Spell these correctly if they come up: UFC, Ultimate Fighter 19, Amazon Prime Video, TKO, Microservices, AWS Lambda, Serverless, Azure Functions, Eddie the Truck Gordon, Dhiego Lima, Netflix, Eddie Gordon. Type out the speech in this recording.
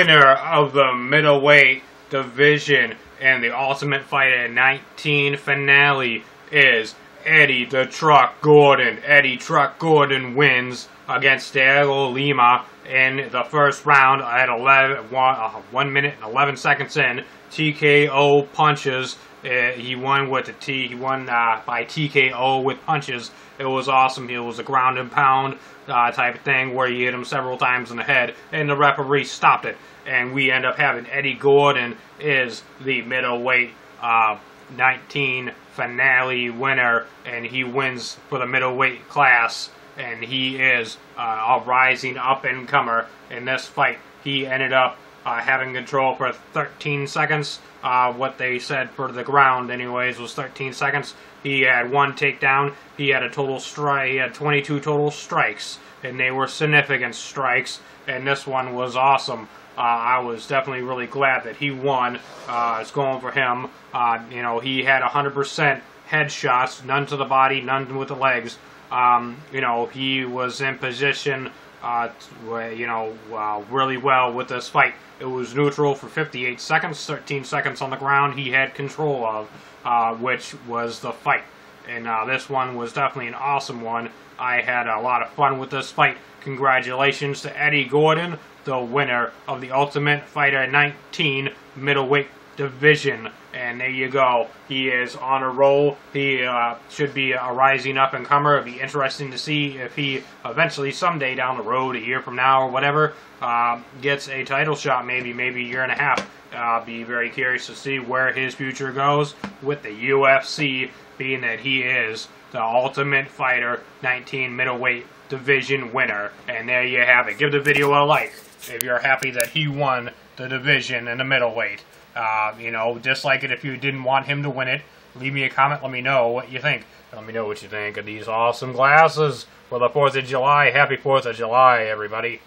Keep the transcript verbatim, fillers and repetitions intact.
Winner of the middleweight division and the Ultimate Fighter nineteen finale is Eddie the Truck Gordon. Eddie Truck Gordon wins against Dhiego Lima in the first round at eleven, one, uh, one minute and eleven seconds in. T K O punches. Uh, he won with the T. He won uh, by T K O with punches. It was awesome. It was a ground and pound uh, type of thing where he hit him several times in the head, and the referee stopped it. And we end up having Eddie Gordon is the middleweight uh, nineteen finale winner, and he wins for the middleweight class. And he is uh, a rising up-and-comer in this fight. He ended up uh, having control for thirteen seconds. Uh, what they said for the ground, anyways, was thirteen seconds. He had one takedown. He had a total strike. He had twenty-two total strikes, and they were significant strikes. And this one was awesome. Uh, I was definitely really glad that he won. Uh, it's going for him. Uh, you know, he had one hundred percent headshots, none to the body, none with the legs. Um, you know, he was in position, uh, you know, uh, really well with this fight. It was neutral for fifty-eight seconds, thirteen seconds on the ground he had control of, uh, which was the fight. And uh, this one was definitely an awesome one. I had a lot of fun with this fight. Congratulations to Eddie Gordon, the winner of the Ultimate Fighter nineteen middleweight division. And there you go. He is on a roll. He uh, should be a rising up-and-comer. It'd be interesting to see if he eventually, someday down the road, a year from now or whatever, uh, gets a title shot, maybe, maybe a year and a half. Uh, be very curious to see where his future goes with the U F C, being that he is the Ultimate Fighter nineteen middleweight division winner. And there you have it. Give the video a like if you're happy that he won the division in the middleweight. Uh, you know, dislike it if you didn't want him to win it. Leave me a comment. Let me know what you think. Let me know what you think of these awesome glasses for the fourth of July. Happy fourth of July, everybody.